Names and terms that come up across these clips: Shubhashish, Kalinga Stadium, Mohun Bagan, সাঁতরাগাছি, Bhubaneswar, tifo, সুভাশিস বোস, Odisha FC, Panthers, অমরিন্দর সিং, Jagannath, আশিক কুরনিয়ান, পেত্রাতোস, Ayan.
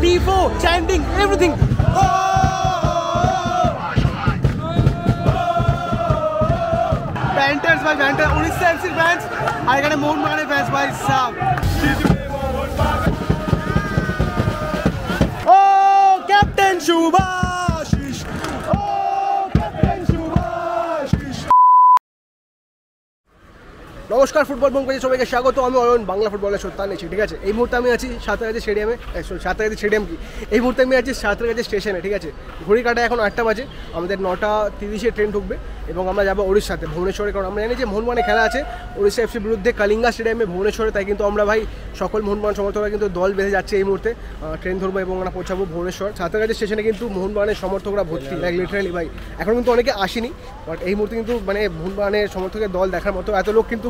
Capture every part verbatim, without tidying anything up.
T four, chanting, everything. Panthers by Panthers, Odisha F C fans. I got a Mohun Bagan fans by Sam. Oh, Captain Shubhashish. Oh, Captain Shubhashish. নমস্কার football বঙ্গবাসী সবাইকে স্বাগত। আমি অয়ন, বাংলা ফুটবলের সত্তান এসেছি, ঠিক আছে। এই মুহূর্তে আমি আছি সাঁতরাগাছি স্টেডিয়ামে, সাঁতরাগাছি স্টেডিয়াম কি এই মুহূর্তে আমি আছি সাঁতরাগাছি স্টেশনে, ঠিক আছে। ঘড়ি কাটা এখন আটটা বাজে, আমাদের নটা তিরিশে ট্রেন ঢুকবে এবং আমরা যাবো উড়িষ্যাতে, ভুবনেশ্বরে। কারণ আমরা জানি যে মোহনবাগানে খেলা আছে উড়িষ্যা এফসির বিরুদ্ধে কালিঙ্গা স্টেডিয়ামে ভুবনেশ্বরে। তাই কিন্তু আমরা ভাই সকল মোহনবাগান সমর্থকরা কিন্তু দল বেঁধে যাচ্ছে। এই মুহূর্তে ট্রেন ধরবো এবং আমরা পৌঁছাবো ভুবনেশ্বর। সাঁতরাগাছি স্টেশনে কিন্তু মোহনবাগানের সমর্থকরা ভর্তি, লাইক লিটারালি ভাই। এখন কিন্তু অনেকে আসেনি, বাট এই মুহূর্তে কিন্তু মানে মোহনবাগানের সমর্থকের দল দেখার মতো এত লোক কিন্তু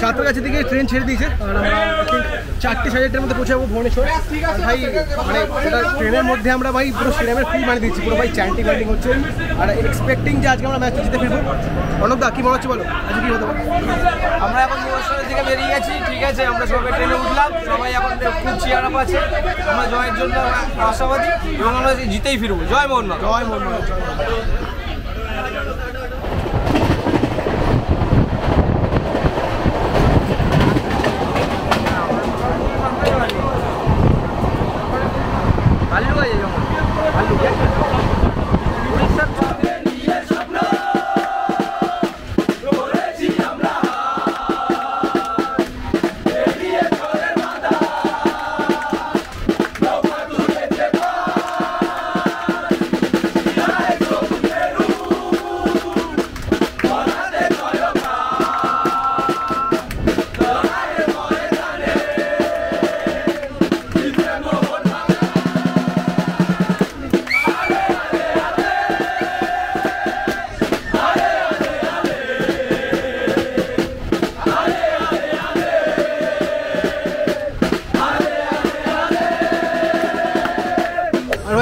সাঁতরাগাছি থেকে ট্রেন ছেড়ে দিয়েছে আর আমরা চারটে সাড়ে চারটের মধ্যে পৌঁছাবো ভুবনেশ্বর। ভাই মানে ট্রেনের মধ্যে আমরা ভাই পুরো স্টেডিয়ামের ফুল মানে দিচ্ছি, পুরো ভাই চ্যান্টিং ব্যান্টিং হচ্ছে আর এক্সপেক্টিং যে আজকে আমরা ম্যাচ জিতে ফিরবো। অনেক দা কী মনে হচ্ছে বলো, আজকে কী হতে পারে? আমরা এখন ভুবনেশ্বরের দিকে বেরিয়ে গেছি, ঠিক আছে। আমরা সবাই ট্রেনে উঠলাম, সবাই এখন খুব চেয়ার আপ আছে। আমরা জয়ের জন্য আশাবাদী এবং আমরা জিতেই ফিরবো। জয় মোহন বাগান, জয় মোহন বাগান।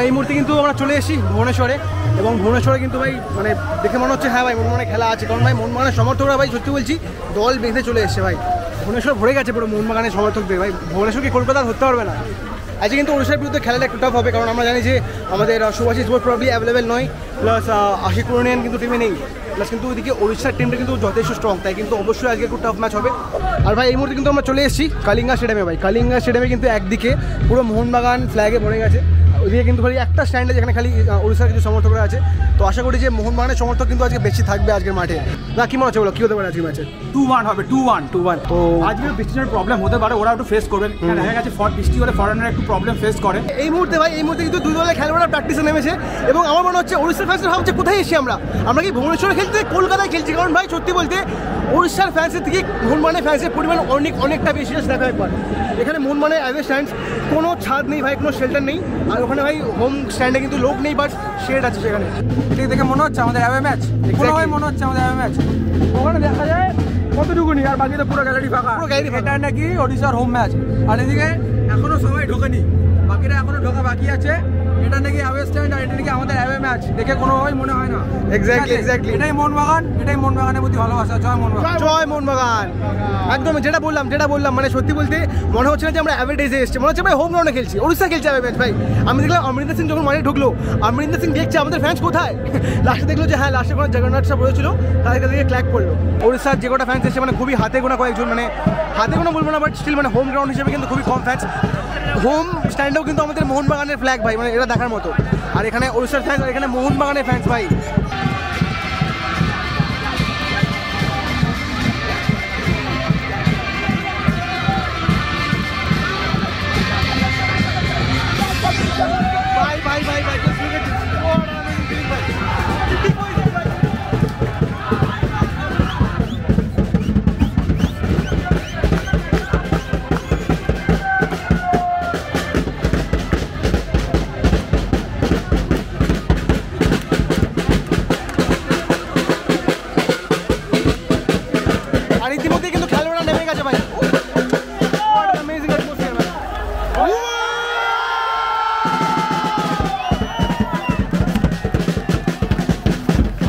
এই মুহূর্তে কিন্তু আমরা চলে এসেছি ভুবনেশ্বরে এবং ভুবনেশ্বরে কিন্তু ভাই মানে দেখে মনে হচ্ছে হ্যাঁ ভাই মোহনবাগানে খেলা আছে। কারণ ভাই মোহনবাগানের সমর্থকরা ভাই সত্যি বলছি দল বেঁধে চলে এসেছে ভাই। ভুবনেশ্বর ভরে গেছে পুরো মোহনবাগানের সমর্থকদের ভাই। ভুবনেশ্বরকে কলকাতা ধরতে পারবে না। আজকে কিন্তু ওড়িশার বিরুদ্ধে খেলাটা একটু টাফ হবে, কারণ আমরা জানি যে আমাদের সুভাশিস বোস প্রবলি অ্যাভেলেবেল নয়, প্লাস আশিক কুরনিয়ান কিন্তু টিমে নেই, প্লাস কিন্তু ওইদিকে ওড়িশার টিমটা কিন্তু যথেষ্ট স্ট্রং। তাই কিন্তু অবশ্যই আজকে একটু টাফ ম্যাচ হবে। আর ভাই এই মুহূর্তে কিন্তু আমরা চলে এসেছি কালিঙ্গা স্টেডিয়ামে ভাই। কালিঙ্গা স্টেডিয়ামে কিন্তু একদিকে পুরো মোহনবাগান ফ্ল্যাগে ভরে গেছে, ওইদিকে কিন্তু খালি একটা স্ট্যান্ডে যেখানে খালি উড়িষ্যার কিছু সমর্থকরা আছে। তো আশা করি যে মোহনবাগানের সমর্থক কিন্তু আজকে বেশি থাকবে আজকের মাঠে। না কি মনে হচ্ছে বলো, কি হতে পারে আজকে ম্যাচে? টু ওয়ান হবে, টু ওয়ান টু ওয়ান তো আজকে বিস্টিনের প্রবলেম হতে পারে, ওরা একটু ফেস করবে। দেখা গেছে বৃষ্টি হলে ফরেনাররা একটু প্রবলেম ফেস করে। এই মুহূর্তে ভাই এই মুহূর্তে কিন্তু দুই দলের খেলোয়াড়রা প্র্যাকটিসে নেমেছে এবং আমার মনে হচ্ছে উড়িষ্যার ফ্যান্সরা ভাবছে কোথায় এসেছি আমরা, আমরা কি ভুবনেশ্বরে খেলতে কলকাতায় খেলছি। কারণ ভাই সত্যি বলতে উড়িষ্যার ফ্যান্সের থেকে মোহনবাগানের ফ্যান্সের পরিমাণ অনেক অনেকটা বেশি আছে। দেখা একবার এখানে মোহনবাগানের অ্যাওয়ে স্ট্যান্ড কোনো ছাদ নেই ভাই, কোনো শেল্টার নেই। আর ওখানে ভাই হোম স্ট্যান্ডে কিন্তু লোক নেই, বাট শেড আছে সেখানে। এটাকে দেখে মনে হচ্ছে আমাদের অ্যাওয়ে ম্যাচ, এক্স্যাক্টলি মনে হচ্ছে আমাদের অ্যাওয়ে ম্যাচ। ওখানে দেখা যায় কতটুকু নেই, আর বাকি তো পুরো গ্যালারি ফাঁকা। পুরো গ্যালারি ফাঁকা নাকি ওড়িশার হোম ম্যাচ। আর এদিকে এখনও সবাই ঢোকেনি, বাকিরা এখনও ঢোকা বাকি আছে। এটা নাকি অ্যাওয়ে স্ট্যান্ড আর এটা নাকি আমাদের অ্যাওয়ে ম্যাচ, দেখে কোনোভাবেই মনে হয় না। এক্স্যাক্টলি এক্স্যাক্টলি এটাই মোহনবাগান, এটাই মোহনবাগানের প্রতি ভালোবাসা। জয় মোহনবাগান, জয় মোহনবাগান। একদম যেটা বললাম যেটা বললাম মানে সত্যি বলতে মনে হচ্ছে না যে আমরা অ্যাভারেজে এসেছি, মনে হচ্ছে ভাই হোম গ্রাউন্ডে খেলছি, উড়িষ্যা খেলছে অ্যাওয়ে ম্যাচ ভাই। আমি দেখলাম অমরিন্দর সিং যখন মাঠে ঢুকলো, অমরিন্দর সিং দেখছে আমাদের ফ্যান্স কোথায়। লাস্টে দেখলো যে হ্যাঁ লাস্টে কোনো জগন্নাথ সাহেব বলেছিল, তাদেরকে দেখে ক্ল্যাক করলো। উড়িষ্যার যে কটা ফ্যান্স এসেছে মানে খুবই হাতে গোনা কয়েকজন, মানে হাতে গোনা বলবো না বাট স্টিল মানে হোম গ্রাউন্ড হিসেবে কিন্তু খুবই কম ফ্যান্স। হোম স্ট্যান্ডেও কিন্তু আমাদের মোহনবাগানের ফ্ল্যাগ ভাই, মানে এটা দেখার মতো। আর এখানে ওড়িশার ফ্যান্স আর এখানে মোহনবাগানের ফ্যান্স ভাই। Bye bye bye bye. Just look at this. What an amazing ball! This boy is ball. And it's more than just Khalwara naming a boy. What an amazing atmosphere,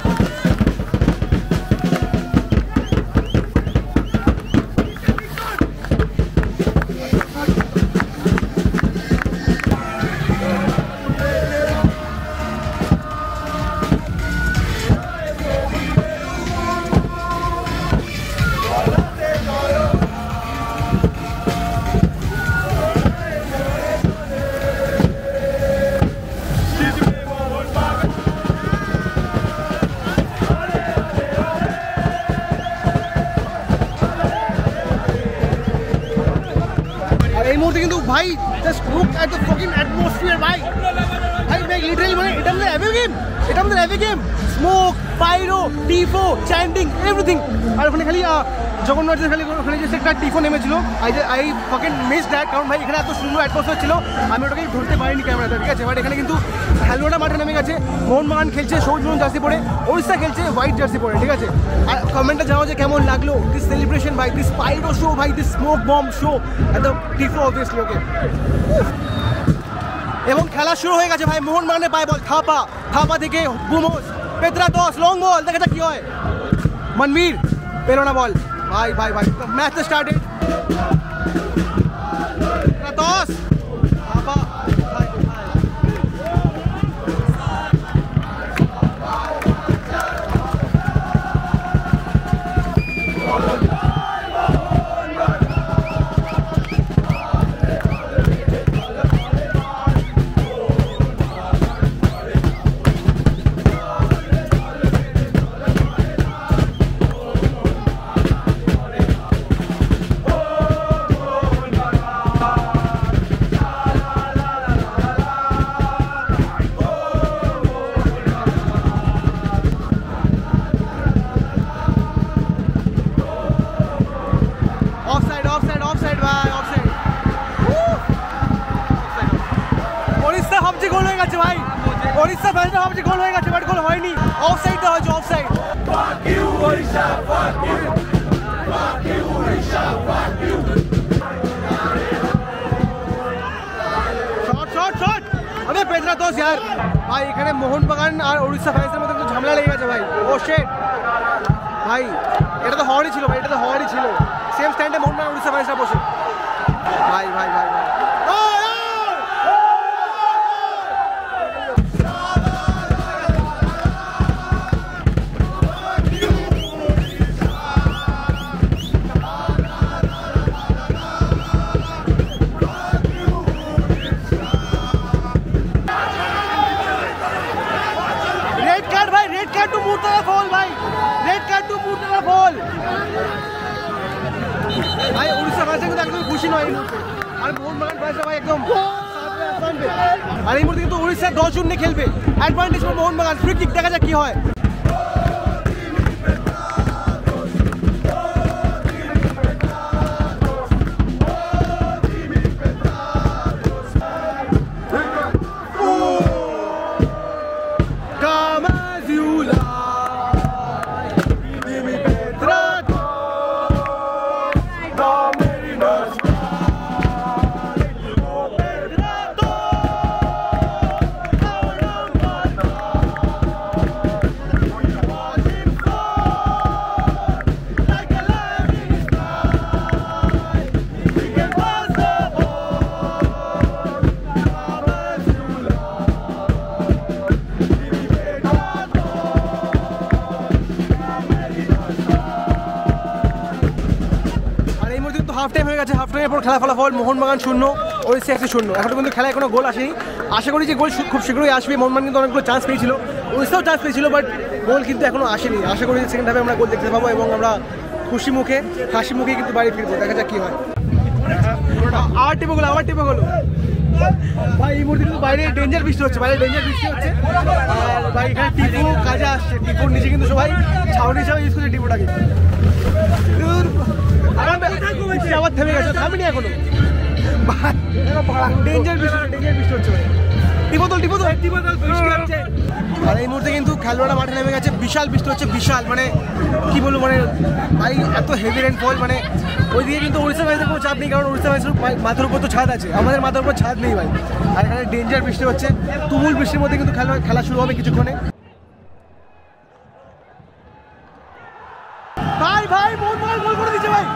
man. Bhai, just look at the fucking atmosphere, bhai. Bhai, like literally, it comes the every game. It comes the every game. Smoke, pyro, tifo, chanting, everything. I only khali Jagannath khali khali just ekta tifo name chilo. I I fucking missed that. Karon bhai, ekhane eto sundor atmosphere chilo. Ami otakai dhorte parini camera ta. Thik ache, but ekhane kintu Khalwara mathe name ache. Mohun Bagan khelche, shohid Mohun jersey pore. Odisha khelche, white jersey pore. Thik ache. Comment ta janao je kemon laglo. This celebration, bhai. This pyro show, bhai. This smoke bomb show. And the tifo obviously okay. এবং খেলা শুরু হয়ে গেছে ভাই। মোহন বাগানের পায় বল, থাপা থাপা থেকে গুমোস, পেত্রাতোস long ball, দেখা যাক কি হয়। মনবীর পেলোনা বল, ভাই ভাই ভাই match started. পেত্রাতোস Thapa Mohun Bagan আর ওড়িশা ফ্যান্সের মধ্যে ঝামেলা লেগে গেছে ভাই। ও শেট ভাই, এটা তো হওয়ারই ছিল ভাই, এটা তো হওয়ারই ছিল। সেম স্ট্যান্ডে মোহন বাগান ওড়িশা ফ্যান্সরা বসে। ভাই ভাই ভাই ভাই দশ জুনে খেলবে। অ্যাডভান্টেজ ফর মোহন বাগান। ফ্রি কিক, দেখা যাক কি হয়। হাফ টাইম হয়ে গেছে। হাফ টাইমের পর খেলা ফলাফল মোহন বাগান শূন্য, ওডিশা এফসি শূন্য। এখন কিন্তু খেলায় কোনো গোল আসেনি, আশা করি যে গোল খুব শীঘ্রই আসবে। মোহনবাগান কিন্তু অনেকগুলো চান্স পেয়েছিল, ওডিশাও চান্স পেয়েছিল, বাট গোল কিন্তু এখনও আসেনি। আশা করি যে সেকেন্ড হাফে আমরা গোল দেখতে পাবো এবং আমরা খুশি মুখে হাসি মুখে কিন্তু বাড়ি ফিরবো। দেখা যাক কী হয়। আবার টিপে গেলো, আবার টিপে গেলো ভাই। এই মুহূর্তে কিন্তু বাইরে ডেঞ্জার বৃষ্টি হচ্ছে, বাইরে ডেঞ্জার বৃষ্টি হচ্ছে। আর ভাই এখানে টিপু কাজে আসছে, টিপুর নিচে কিন্তু সবাই ছাউনি হিসাবে ইউজ করছে টিপুটাকে। আবার থেমে গেছে, থামেনি এখনো। ডেঞ্জার বৃষ্টি হচ্ছে, ডেঞ্জার বৃষ্টি হচ্ছে ভাই। টিপোতল টিপোতল টিপোতল বৃষ্টি হচ্ছে। আর এই মুহূর্তে কিন্তু খেলোয়াড়রা মাঠে নেমে গেছে, বিশাল বৃষ্টি হচ্ছে, বিশাল। মানে কী বলবো, মানে ভাই এত হেভি রেইনফল। মানে ওইদিকে কিন্তু উড়িষ্যা ম্যাচের কোনো চাপ নেই, কারণ উড়িষ্যা ম্যাচের মাথার উপর তো ছাদ আছে, আমাদের মাথার উপর ছাদ নেই ভাই। আর এখানে ডেঞ্জার বৃষ্টি হচ্ছে, তুমুল বৃষ্টির মধ্যে কিন্তু খেলা খেলা শুরু হবে কিছুক্ষণে। ভাই ভাই মন মাল গোল করে দিচ্ছে ভাই।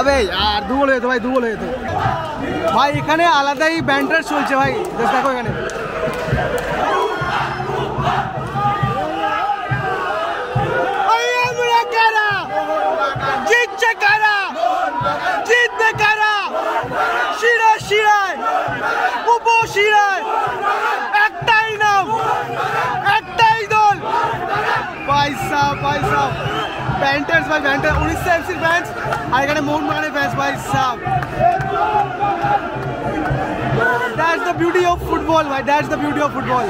আবে আর দুগোল হয়ে যেত ভাই, দুগোল হয়ে যেত ভাই। এখানে আলাদাই ব্যান্টার চলছে ভাই, দেখো এখানে। একটাই নাম, একটাই দল, পয়সা পয়সা। Panthers by Panthers, Odisha F C fans, I got a Mohun Bagan fans by Sab. That's the beauty of football, my. That's the beauty of football.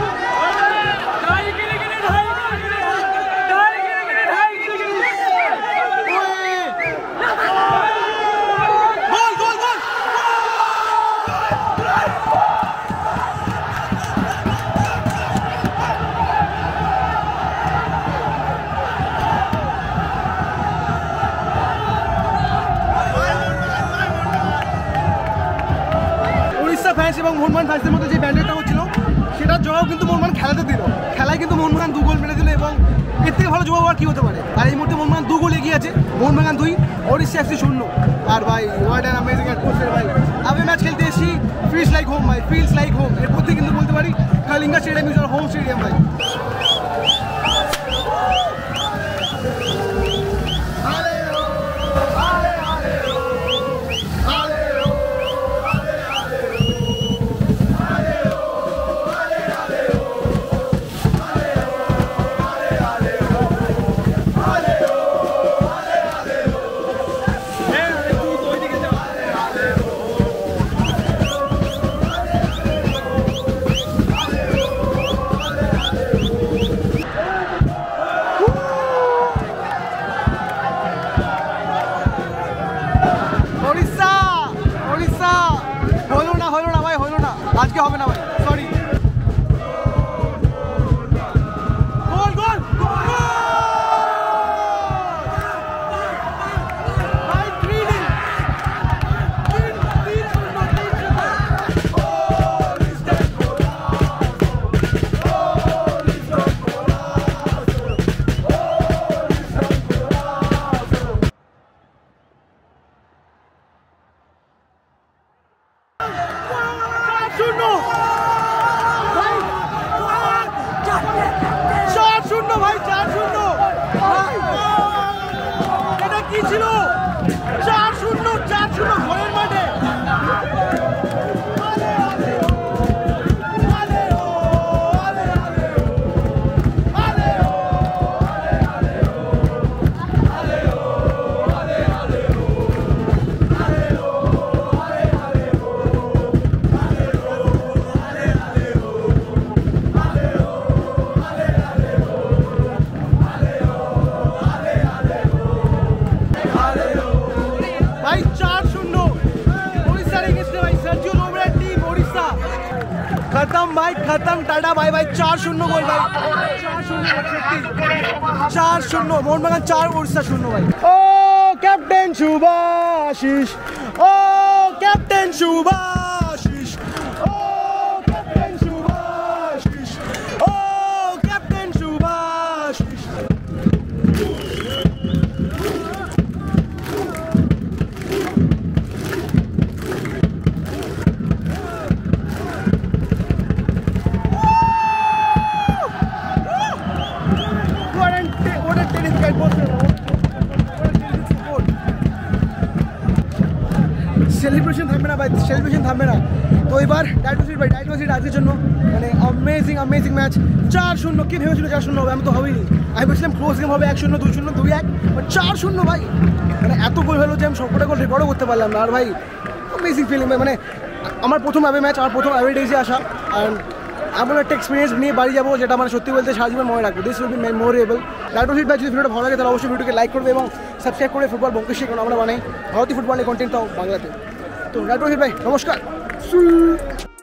এবং মোহনবাগান ফ্যান্সের মধ্যে যে ব্যান্ডেডটা হচ্ছিল সেটার জবাব কিন্তু মোহনবাগান খেলাতে দিল। খেলায় কিন্তু মোহনবাগান দু গোল মেরে দিল এবং এর থেকে ভালো জবাব আর কী হতে পারে। আর এই মুহূর্তে মোহনবাগান দু গোল এগিয়ে আছে, মোহনবাগান দুই, ওডিশা এফসি শূন্য। আর ভাই ওয়াট অ্যান অ্যামেজিং অ্যাটমসফিয়ার ভাই। আমি ম্যাচ খেলতে এসেছি, ফিলস লাইক হোম ভাই, ফিলস লাইক হোম। এরপর থেকে কিন্তু বলতে পারি Kalinga stadium is our home stadium ভাই। खत्म टाटा भाई भाई चार शून्य गोल भाई चार शून्य चार शून्य मोहन बगान चार उड़ीसा शून्य भाई। ओ कैप्टन शुभाशीष ओ कैप्टन शुभाशीष ओ कैप्टन शुभाशीष ओ कैप्टन सेलिब्रेशन थामे ना भाई सेलिब्रेशन थामे ना तो ये बार डाइटोसिट भाई डाइटोसिट आज के जन्म मैंने अमेजिंग अमेजिंग मैच चार शून्य की भेजो चार शून्य हम तो हवी आई बोलছিলাম ক্লোজ গেম হবে এক শূন্য দুই শূন্য দুই এক বাট চার শূন্য ভাই মানে এত গোল হলো যে আমি সবটা গোল রেকর্ডও করতে পারলাম না আর ভাই অ্যামেজিং ফিলিং ভাই মানে আমার প্রথম আবে ম্যাচ আর প্রথম আবে ডেজে আসা এন্ড আমার একটা এক্সপেরিয়েন্স নিয়ে বাড়ি যাব যেটা আমার সত্যি বলতে সারা জীবন মনে রাখবো দিস উইল বি মেমোরেবল ডাইটোসিট ভাই যদি ভিডিওটা ভালো লাগে তাহলে অবশ্যই ভিডিওকে লাইক করবে এবং সাবস্ক্রাইব করে ফুটবল বঙ্কেশে কারণ আমরা বানাই ভারতীয় ফুটবলের কন্টেন্ট তাও বাংলাতে। तो राइट भाई नमस्कार।